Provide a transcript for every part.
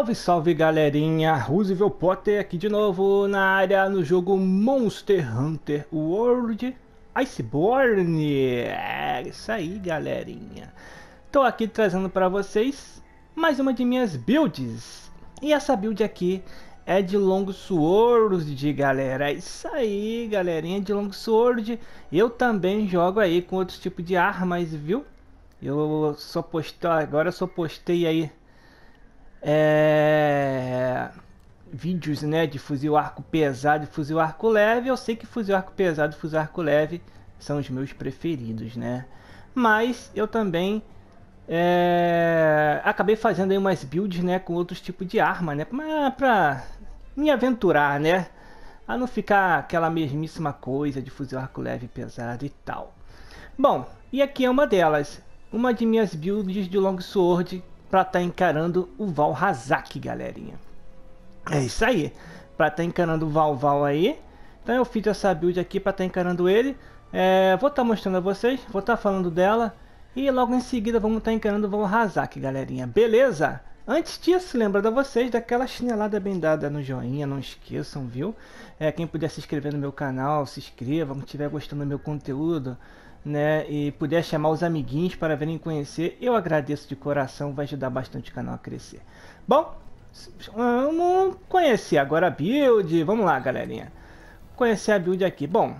Salve, salve galerinha, Roosevelt Potter aqui de novo na área no jogo Monster Hunter World Iceborne. É isso aí galerinha, tô aqui trazendo para vocês mais uma de minhas builds. E essa build aqui é de Long Sword, galera. É isso aí galerinha, de Long Sword. Eu também jogo aí com outros tipos de armas, viu? Eu só postei, aí vídeos, né, de fuzil arco pesado e fuzil arco leve. Eu sei que fuzil arco pesado e fuzil arco leve são os meus preferidos, né? Mas eu também acabei fazendo aí umas builds, né, com outros tipos de arma, né, pra me aventurar, né, a não ficar aquela mesmíssima coisa de fuzil arco leve e pesado e tal. Bom, e aqui é uma delas, uma de minhas builds de Long Sword para estar encarando o Vaal Hazak, galerinha. É isso aí, para estar encarando o Vaal aí. Então eu fiz essa build aqui para estar encarando ele. Vou estar mostrando a vocês, vou estar falando dela e logo em seguida vamos estar encarando o Vaal Hazak, galerinha. Beleza? Antes disso, lembrando a vocês daquela chinelada bem dada no joinha, não esqueçam, viu? Quem puder se inscrever no meu canal, se inscreva, quem estiver gostando do meu conteúdo, né, e puder chamar os amiguinhos para virem conhecer, eu agradeço de coração, vai ajudar bastante o canal a crescer. Bom, vamos conhecer agora a build, vamos lá galerinha, conhecer a build aqui. Bom,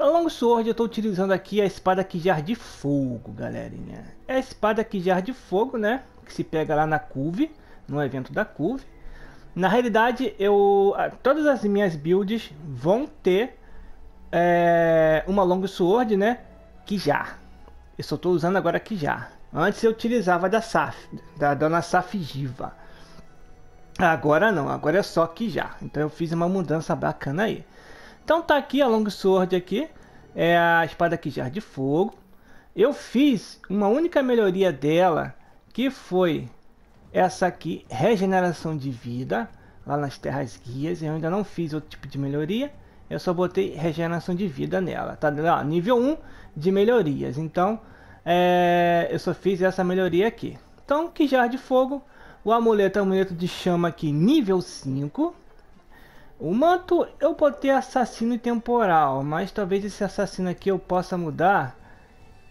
Long Sword, eu estou utilizando aqui a espada Kijar de fogo, galerinha. É a espada Kijar de fogo, né, que se pega lá na Cuve, no evento da Cuve. Na realidade, todas as minhas builds vão ter uma Long Sword, né, Kijar. Eu só estou usando agora Kijar. Antes eu utilizava da dona Safi'jiiva. Agora não, agora é só Kijar. Então eu fiz uma mudança bacana aí. Então tá aqui a Long Sword aqui, é a espada Kijar de fogo. Eu fiz uma única melhoria dela, que foi essa aqui, regeneração de vida, lá nas terras guias. Eu ainda não fiz outro tipo de melhoria. Eu só botei regeneração de vida nela, tá? Ó, nível 1 de melhorias. Então, eu só fiz essa melhoria aqui. Então, Kijar de fogo. O amuleto é um amuleto de chama aqui, nível 5. O manto, eu botei assassino e temporal. Mas talvez esse assassino aqui eu possa mudar,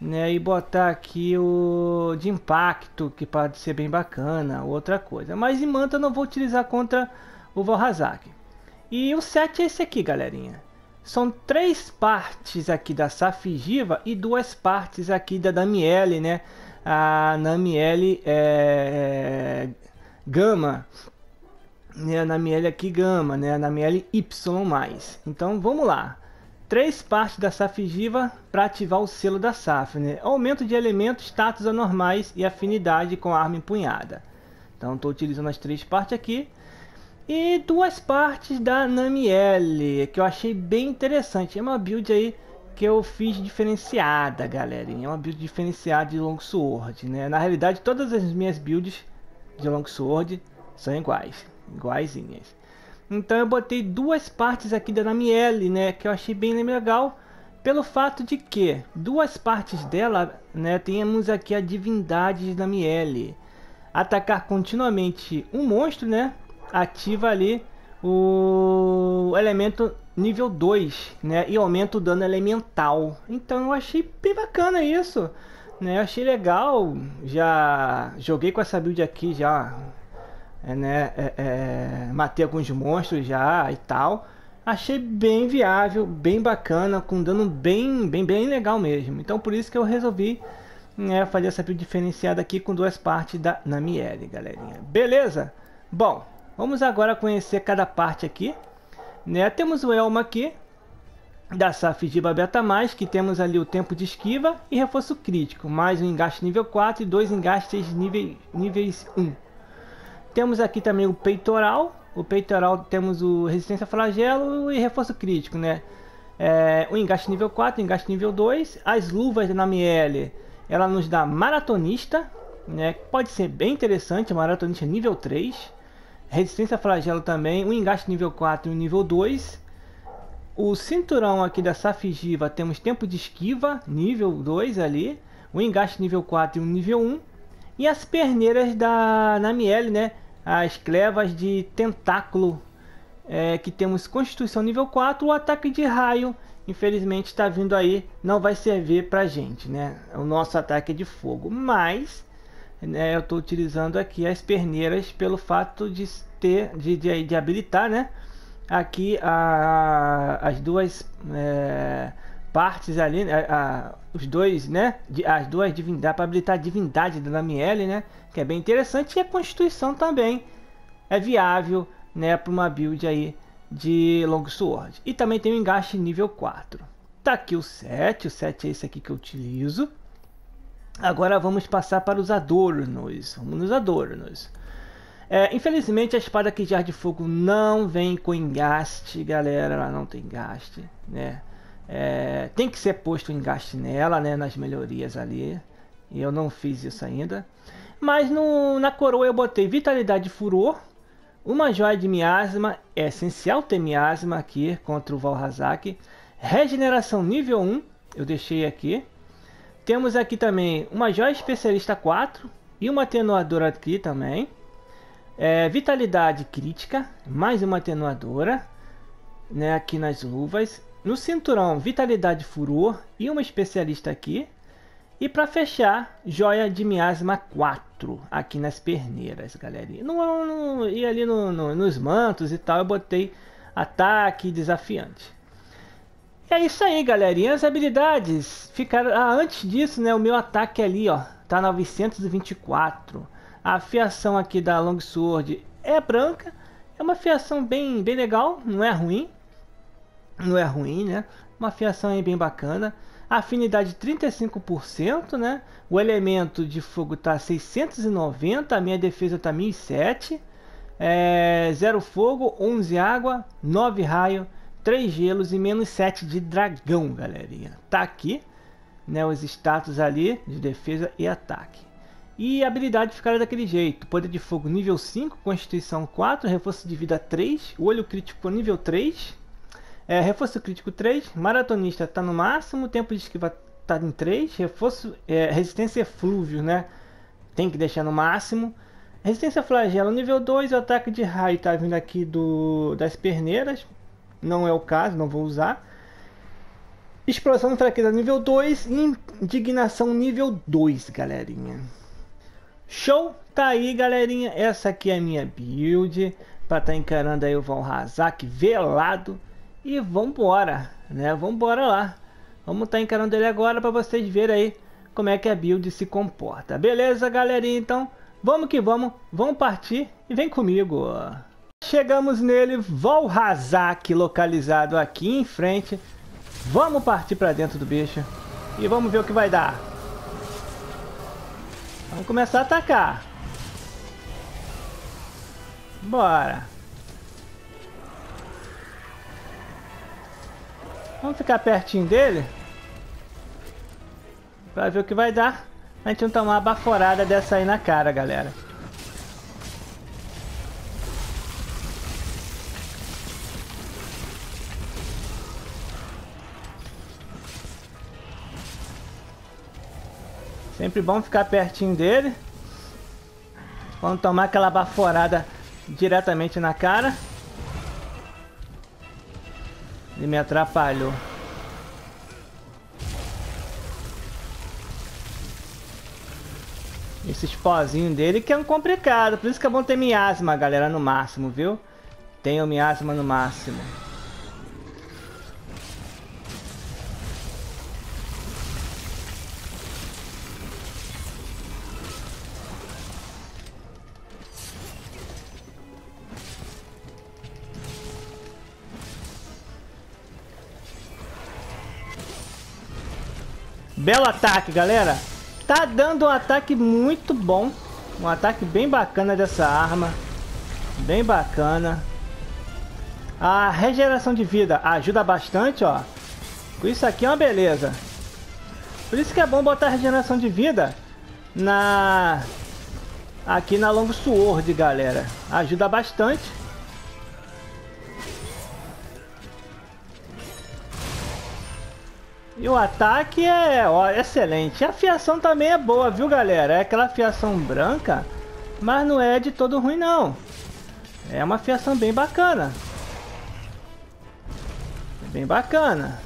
né, e botar aqui o de impacto, que pode ser bem bacana, outra coisa. Mas em manto eu não vou utilizar contra o Vaal Hazak. E o set é esse aqui, galerinha. São 3 partes aqui da Safi'jiiva e 2 partes aqui da Namielle, né? A Namielle Gama. E a Namielle aqui Gama, né? A Namielle Y+. Então, vamos lá. 3 partes da Safi'jiiva para ativar o selo da Saf, né? Aumento de elementos, status anormais e afinidade com a arma empunhada. Então, estou utilizando as 3 partes aqui. E 2 partes da Namielle, que eu achei bem interessante. É uma build aí que eu fiz diferenciada, galerinha. É uma build diferenciada de Long Sword, né? Na realidade, todas as minhas builds de Long Sword são iguais. Iguaizinhas. Então eu botei 2 partes aqui da Namielle, né? Que eu achei bem legal. Pelo fato de que 2 partes dela, né? Temos aqui a divindade de Namielle. Atacar continuamente um monstro, né? Ativa ali o elemento nível 2, né, e aumenta o dano elemental. Então eu achei bem bacana isso, né, eu achei legal. Já joguei com essa build aqui já, né, matei alguns monstros já e tal. Achei bem viável, bem bacana, com dano bem legal mesmo. Então por isso que eu resolvi, né, fazer essa build diferenciada aqui com 2 partes da Namielle, galerinha. Beleza? Bom, vamos agora conhecer cada parte aqui, né? Temos o elmo aqui da Safi'jiiva Beta+, que temos ali o tempo de esquiva e reforço crítico, mais um engaste nível 4 e 2 engastes níveis 1. Temos aqui também o peitoral. O peitoral temos o resistência a flagelo e reforço crítico, né? O engaste nível 4, engaste nível 2. As luvas da Namielle, ela nos dá maratonista, né? Pode ser bem interessante, maratonista nível 3. Resistência a flagelo também, um engaste nível 4 e um nível 2. O cinturão aqui da Safi'jiiva, temos tempo de esquiva, nível 2 ali. Um engaste nível 4 e um nível 1. E as perneiras da Namielle, né? as clevas de tentáculo, que temos constituição nível 4, o ataque de raio, infelizmente está vindo aí, não vai servir pra gente, né? O nosso ataque é de fogo, mas né, eu estou utilizando aqui as perneiras pelo fato de ter, de habilitar, né? Aqui as duas partes ali, os dois, né? As duas divindades, para habilitar a divindade da Namielle, né? Que é bem interessante, e a constituição também é viável, né, para uma build aí de Long Sword. E também tem o engaste nível 4. Tá aqui o 7, é esse aqui que eu utilizo. Agora vamos passar para os adornos. Vamos nos adornos. Infelizmente a espada Kijar de fogo não vem com engaste, galera, ela não tem engaste, né? Tem que ser posto engaste nela, né, nas melhorias ali. E eu não fiz isso ainda. Mas na coroa eu botei vitalidade e furor. Uma joia de miasma, é essencial ter miasma aqui contra o Vaal Hazak. Regeneração nível 1, eu deixei aqui. Temos aqui também uma joia especialista 4 e uma atenuadora aqui também. Vitalidade crítica, mais uma atenuadora, né, aqui nas luvas. No cinturão, vitalidade furor e uma especialista aqui. E para fechar, joia de miasma 4, aqui nas perneiras, galera. E ali nos mantos e tal, eu botei ataque desafiante. E é isso aí, galerinha. As habilidades ficaram... antes disso, né, o meu ataque ali, ó, tá 924. A fiação aqui da Long Sword é branca. É uma fiação bem legal, não é ruim. Não é ruim, né? Uma fiação aí bem bacana. Afinidade 35%, né? O elemento de fogo tá 690, a minha defesa tá 1007. 0 fogo, 11 água, 9 raio, 3 gelos e menos 7 de dragão, galerinha. Tá aqui, né, os status ali de defesa e ataque. E a habilidade ficará daquele jeito. Poder de fogo nível 5, constituição 4, reforço de vida 3, olho crítico nível 3. Reforço crítico 3, maratonista está no máximo, tempo de esquiva está em 3, reforço, resistência eflúvio, né? Tem que deixar no máximo. Resistência flagelo nível 2, o ataque de raio está vindo aqui das perneiras, não é o caso, não vou usar. Explosão de fraqueza nível 2 e indignação nível 2, galerinha. Show! Tá aí, galerinha, essa aqui é a minha build, para estar encarando aí o Vaal Hazak velado. E vambora, né? Vambora lá. Vamos estar encarando ele agora para vocês verem aí como é que a build se comporta. Beleza, galerinha? Então, vamos que vamos. Vamos partir e vem comigo. Chegamos nele, Vaal Hazak, localizado aqui em frente. Vamos partir para dentro do bicho e vamos ver o que vai dar. Vamos começar a atacar. Bora. Vamos ficar pertinho dele pra ver o que vai dar. A gente não tomar uma baforada dessa aí na cara, galera. Sempre bom ficar pertinho dele. Vamos tomar aquela baforada diretamente na cara. Ele me atrapalhou. Esses pozinhos dele que é um complicado. Por isso que é bom ter miasma, galera, no máximo, viu? Tenho miasma no máximo. Belo ataque, galera. Tá dando um ataque muito bom. Um ataque bem bacana dessa arma. Bem bacana. A regeneração de vida ajuda bastante, ó. Isso aqui é uma beleza. Por isso que é bom botar a regeneração de vida aqui na Long Sword, galera. Ajuda bastante. E o ataque é excelente. A fiação também é boa, viu, galera? É aquela fiação branca. Mas não é de todo ruim não. É uma fiação bem bacana. Bem bacana.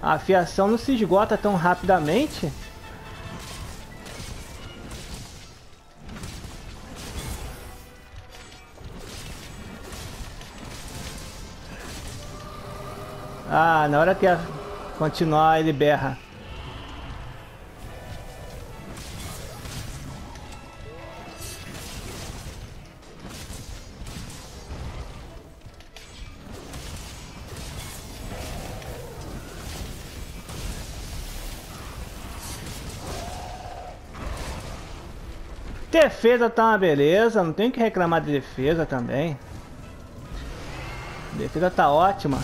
A fiação não se esgota tão rapidamente. Ah, na hora que ia continuar ele berra. Defesa tá uma beleza, não tem que reclamar de defesa também. Defesa tá ótima.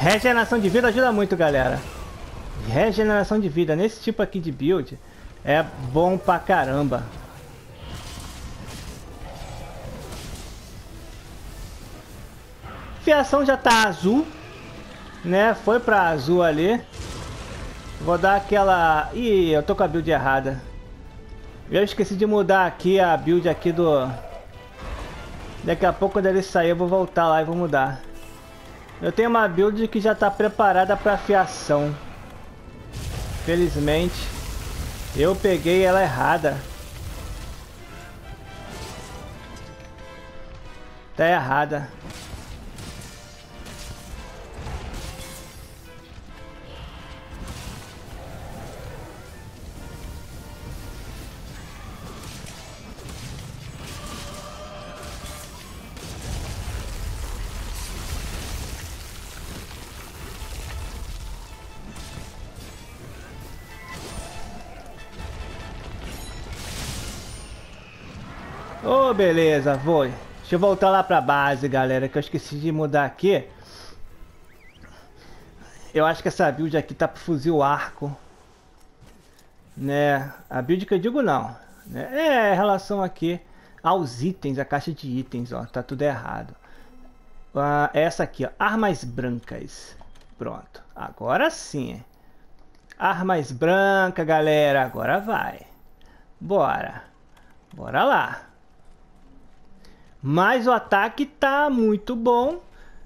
Regeneração de vida ajuda muito, galera. Regeneração de vida nesse tipo aqui de build é bom pra caramba. Fiação já tá azul, né? Foi pra azul ali. Vou dar aquela... Ih, eu tô com a build errada. Eu esqueci de mudar aqui a build aqui do... Daqui a pouco, quando ele sair, eu vou voltar lá e vou mudar. Eu tenho uma build que já está preparada para fiação. Felizmente, eu peguei ela errada. Tá errada. Oh, beleza, vou. Deixa eu voltar lá pra base, galera, que eu esqueci de mudar aqui. Eu acho que essa build aqui tá pro fuzil arco, né? A build que eu digo não, né? É em relação aqui aos itens, a caixa de itens, ó, tá tudo errado. Ah, essa aqui, ó, armas brancas. Pronto, agora sim. Armas brancas, galera, agora vai. Bora. Bora lá. Mas o ataque tá muito bom,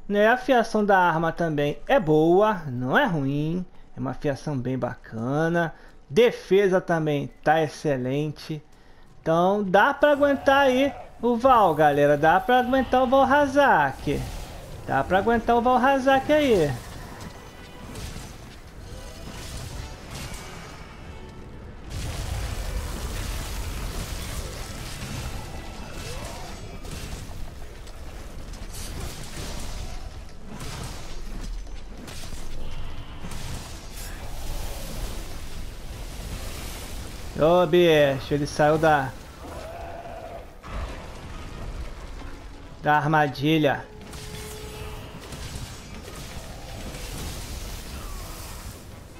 né? A fiação da arma também é boa, não é ruim. É uma fiação bem bacana. Defesa também tá excelente. Então dá pra aguentar aí o Vaal, galera. Dá pra aguentar o Vaal Hazak. Dá pra aguentar o Vaal Hazak aí. Ô, bicho, ele saiu da armadilha.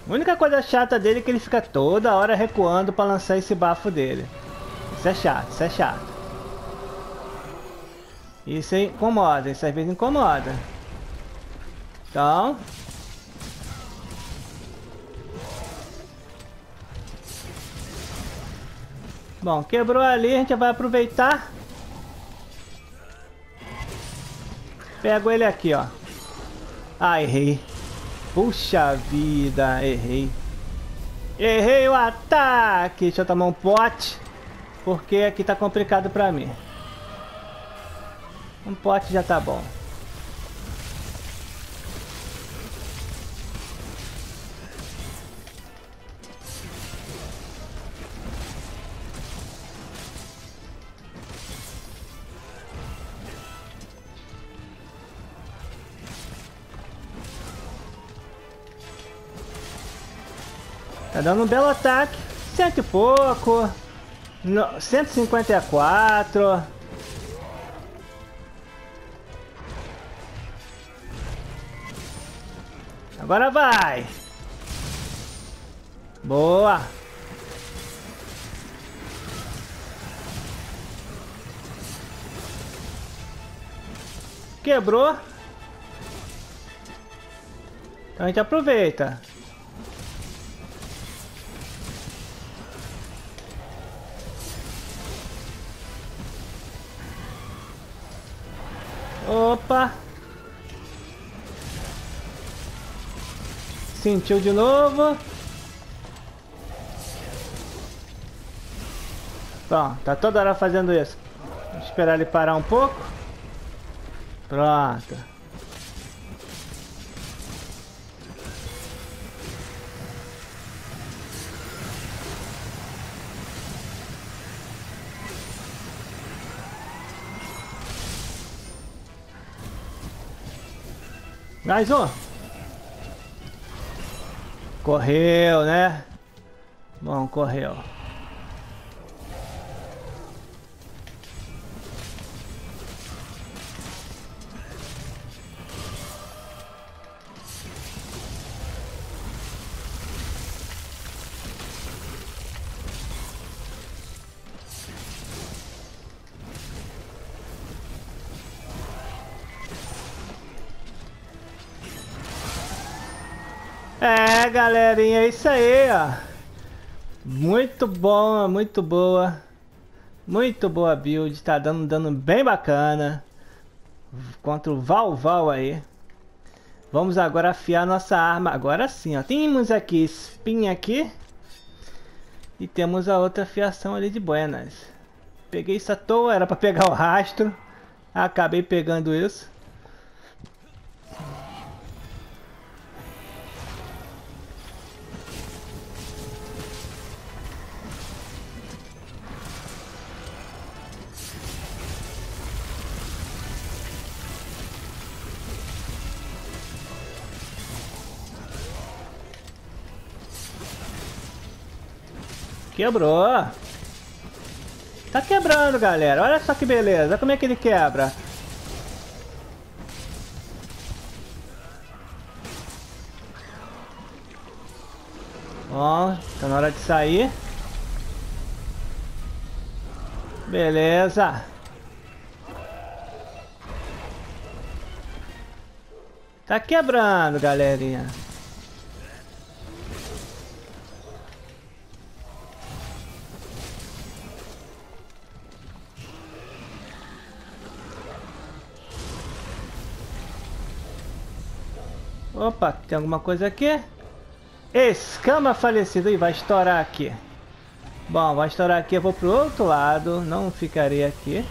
A única coisa chata dele é que ele fica toda hora recuando pra lançar esse bafo dele. Isso é chato, isso é chato. Isso incomoda, isso às vezes incomoda. Então... Bom, quebrou ali, a gente vai aproveitar. Pego ele aqui, ó. Ah, errei. Puxa vida, errei. Errei o ataque. Deixa eu tomar um pote, porque aqui tá complicado pra mim. Um pote já tá bom. Tá dando um belo ataque. Cento e pouco. 154. Agora vai. Boa. Quebrou. Então a gente aproveita. Opa. Sentiu de novo. Pronto, tá toda hora fazendo isso. Vou esperar ele parar um pouco. Pronto. Mais um. Correu, né? Bom, correu. É, galerinha, é isso aí, ó. Muito bom, muito boa. Muito boa build, tá dando um dano bem bacana. Contra o Vaal aí. Vamos agora afiar nossa arma. Agora sim, ó. Temos aqui espinha aqui. E temos a outra afiação ali de buenas. Peguei isso à toa, era pra pegar o rastro. Acabei pegando isso. Quebrou. Tá quebrando, galera. Olha só que beleza. Olha como é que ele quebra. Bom, tá na hora de sair. Beleza. Tá quebrando, galerinha. Opa, tem alguma coisa aqui? Escama falecida. E vai estourar aqui. Bom, vai estourar aqui. Eu vou pro outro lado. Não ficarei aqui.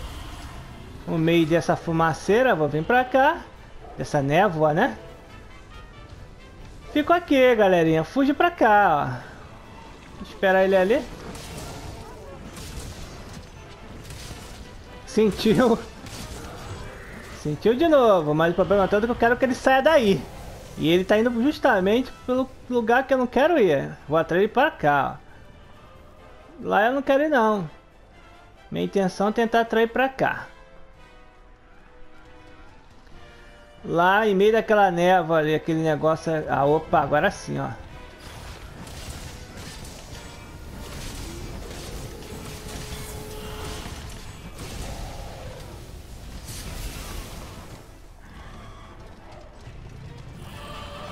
No meio dessa fumaceira. Vou vir pra cá. Dessa névoa, né? Fico aqui, galerinha. Fuge pra cá, ó. Espera ele ali. Sentiu. Sentiu de novo. Mas o problema todo é que eu quero que ele saia daí. E ele tá indo justamente pelo lugar que eu não quero ir. Vou atrair ele pra cá, ó. Lá eu não quero ir, não. Minha intenção é tentar atrair pra cá. Lá em meio daquela névoa ali, aquele negócio... Ah, opa, agora sim, ó.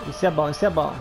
Isso é bom, isso é bom.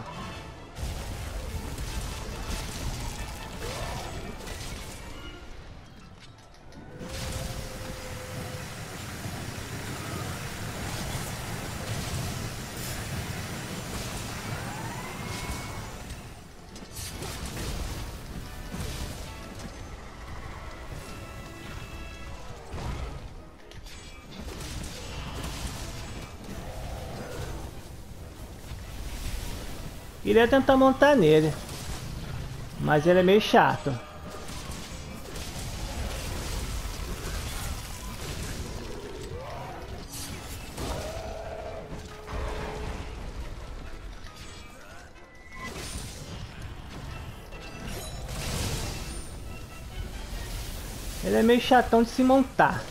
Queria tentar montar nele, mas ele é meio chato. Ele é meio chatão de se montar.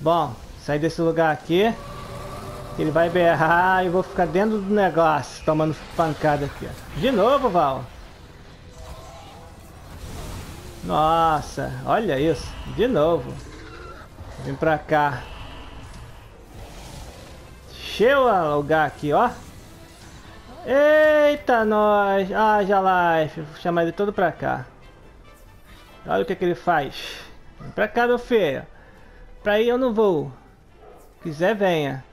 Bom. Sai desse lugar aqui. Ele vai berrar e vou ficar dentro do negócio, tomando pancada aqui. De novo, Val. Nossa, olha isso. De novo. Vem pra cá. Cheio o lugar aqui, ó. Eita, nós. Ah, já lá. Vou chamar ele todo pra cá. Olha o que, que ele faz. Vem pra cá, meu filho. Pra aí eu não vou. Se quiser, venha.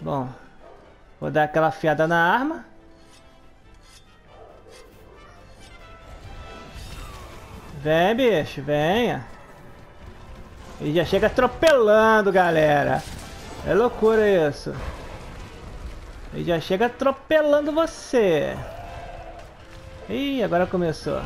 Bom, vou dar aquela afiada na arma. Vem, bicho, venha. Ele já chega atropelando, galera. É loucura isso. Ele já chega atropelando você. Ih, agora começou.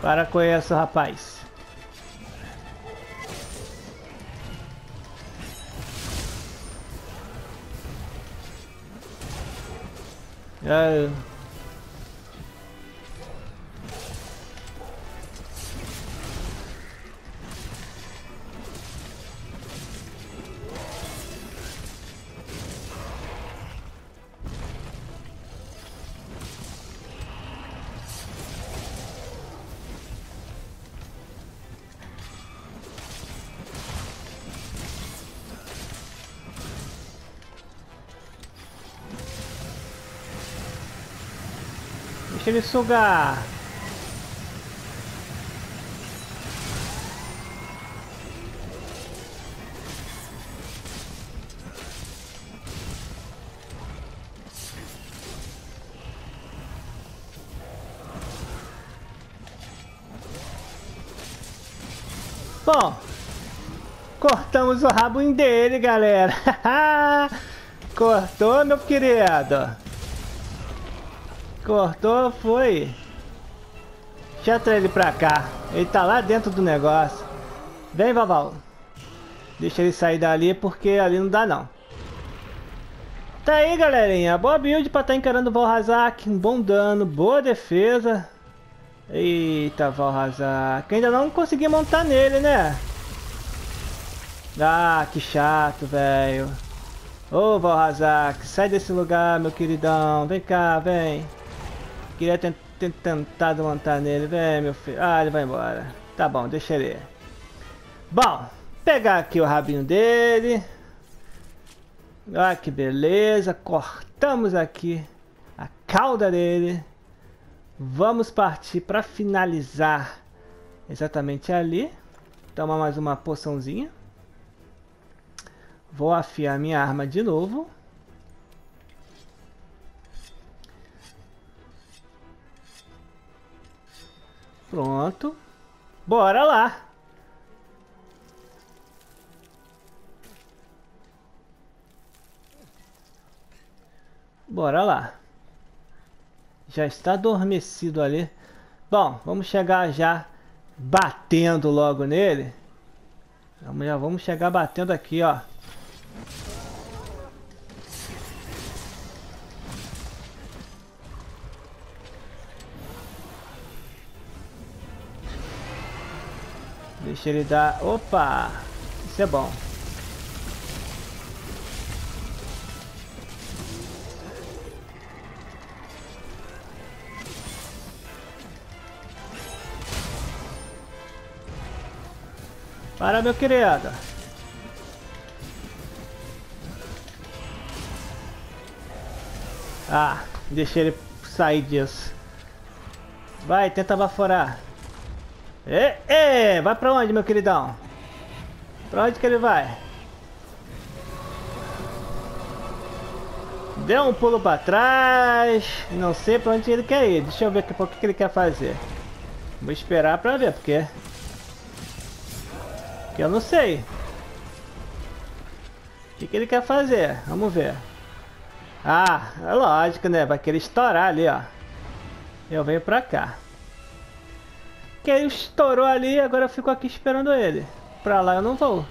Para com isso, rapaz. Ai. Deixa ele sugar. Bom, cortamos o rabo dele, galera. Cortou, meu querido. Cortou, foi. Deixa eu trazer ele pra cá. Ele tá lá dentro do negócio. Vem, Vaval. Deixa ele sair dali, porque ali não dá, não. Tá aí, galerinha. Boa build pra tá encarando o Vaal Hazak. Um bom dano, boa defesa. Eita, Vaal Hazak. Ainda não consegui montar nele, né? Ah, que chato, velho. Ô, Vaal Hazak. Sai desse lugar, meu queridão. Vem cá, vem. Queria ter tentado montar nele. Vem, meu filho. Ah, ele vai embora. Tá bom, deixa ele. Bom, pegar aqui o rabinho dele. Ah, que beleza. Cortamos aqui a cauda dele. Vamos partir pra finalizar exatamente ali. Tomar mais uma poçãozinha. Vou afiar minha arma de novo. Pronto. Bora lá. Bora lá. Já está adormecido ali. Bom, vamos chegar já batendo logo nele. Já vamos chegar batendo aqui, ó. Deixa ele dar... Opa! Isso é bom. Para, meu querido. Ah, deixa ele sair disso. Vai, tenta baforar. Vai pra onde, meu queridão? Pra onde que ele vai? Deu um pulo pra trás. Não sei pra onde ele quer ir. Deixa eu ver o que ele quer fazer. Vou esperar pra ver, porque eu não sei. O que ele quer fazer? Vamos ver. Ah, é lógico, né? Vai querer estourar ali, ó. Eu venho pra cá. Que ele estourou ali, agora eu fico aqui esperando ele. Pra lá eu não vou.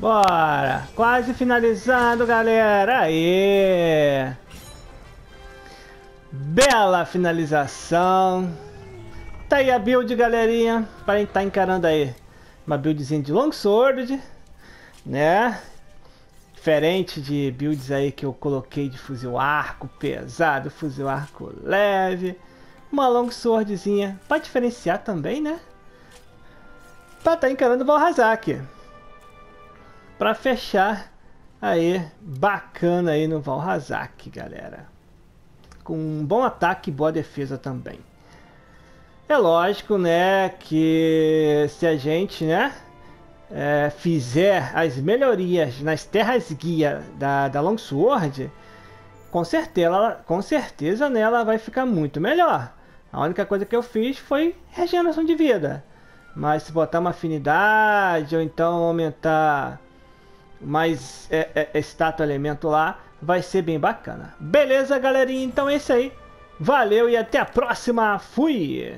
Bora! Quase finalizando, galera! Aê! Bela finalização! Tá aí a build, galerinha, para a gente tá encarando aí uma buildzinha de Long Sword, né? Diferente de builds aí que eu coloquei de fuzil arco pesado, fuzil arco leve. Uma Long Swordzinha para diferenciar também, né? Para tá encarando o Vaal Hazak. Para fechar aí, bacana aí no Vaal Hazak, galera. Com um bom ataque e boa defesa também. É lógico, né, que se a gente, né, fizer as melhorias nas terras guia da Long Sword, com certeza nela vai ficar muito melhor. A única coisa que eu fiz foi regeneração de vida. Mas se botar uma afinidade ou então aumentar mais estátua elemento lá, vai ser bem bacana. Beleza, galerinha? Então é isso aí. Valeu e até a próxima. Fui!